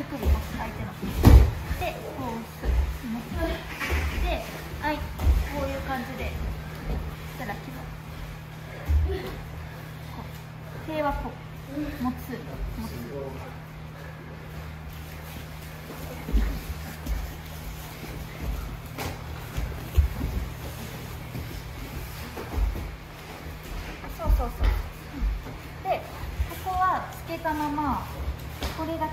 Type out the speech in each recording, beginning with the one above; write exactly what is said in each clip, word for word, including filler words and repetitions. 首押す、相手ので、こう押す、で、はい、こういう感じでいただきます。手はこう持つ、持つまま、これだけ、こ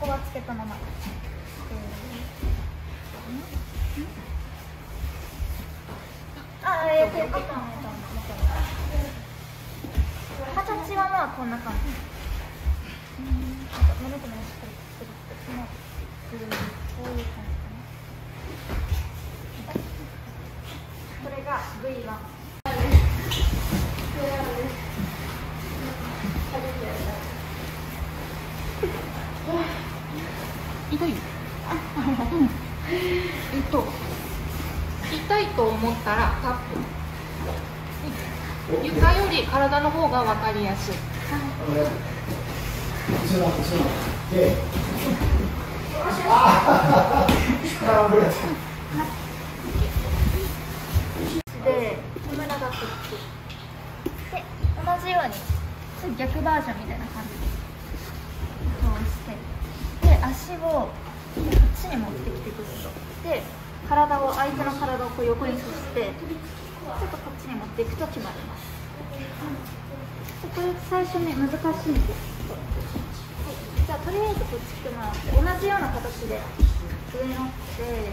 こはつけたまま、あ、えー、手をかけたまま、形はまあこんな感じ、胸と胸しっかりつけて、こういう感じかな。これが ブイワン。痛い、うん、えっと痛いと思ったらタップ、床より体の方が分かりやすい。で、胸がくっついて、同じように逆バージョンみたいな感じで。足をこっちに持ってきてくると、で、体を、相手の体をこう横にさせて、ちょっとこっちに持っていくと決まります。うん、これ最初ね、難しいんです。はい、じゃあとりあえずこっち来てもらって、同じような形で上乗って、で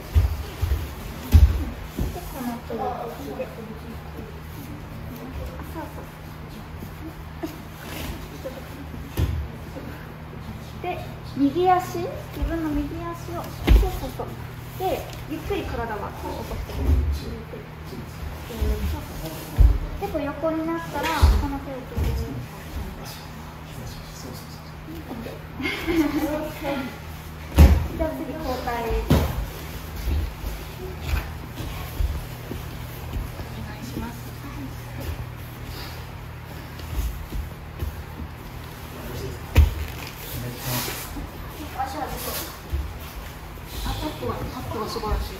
この手をこっちで、そうそう。で。右足、自分の右足を、そうそうそう。で、ゆっくり体は起こしてください。結構横になったら、この手を取りに。じゃあ次、交代。お願いします。足はどこ？あ、タップは、タップは素晴らしい。